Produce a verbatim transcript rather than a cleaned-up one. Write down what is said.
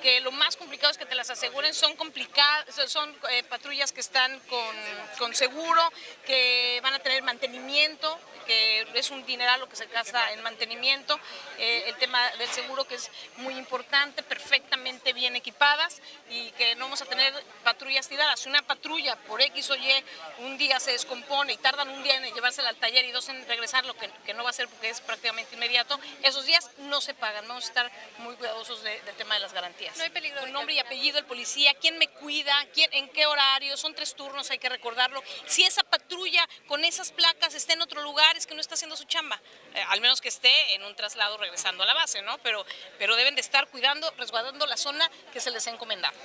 Que lo más complicado es que te las aseguren, son complicadas, son eh, patrullas que están con, con seguro, que van a tener mantenimiento, que es un dineral lo que se gasta en mantenimiento, eh, el tema del seguro que es muy importante, perfectamente bien equipadas y que no vamos a tener patrullas tiradas. Si una patrulla por X o Y un día se descompone y tardan un día en llevársela al taller y dos en regresar, lo que, que no va a ser porque es prácticamente inmediato, esos días no se pagan, vamos a estar muy cuidadosos de, del tema de las garantías. No hay peligro. Con nombre y apellido, el policía, quién me cuida, ¿Quién, en qué horario, son tres turnos, hay que recordarlo. Si esa patrulla con esas placas está en otro lugar, es que no está haciendo su chamba, eh, al menos que esté en un traslado regresando a la base, ¿no? Pero, pero deben de estar cuidando, resguardando la zona que se les ha encomendado.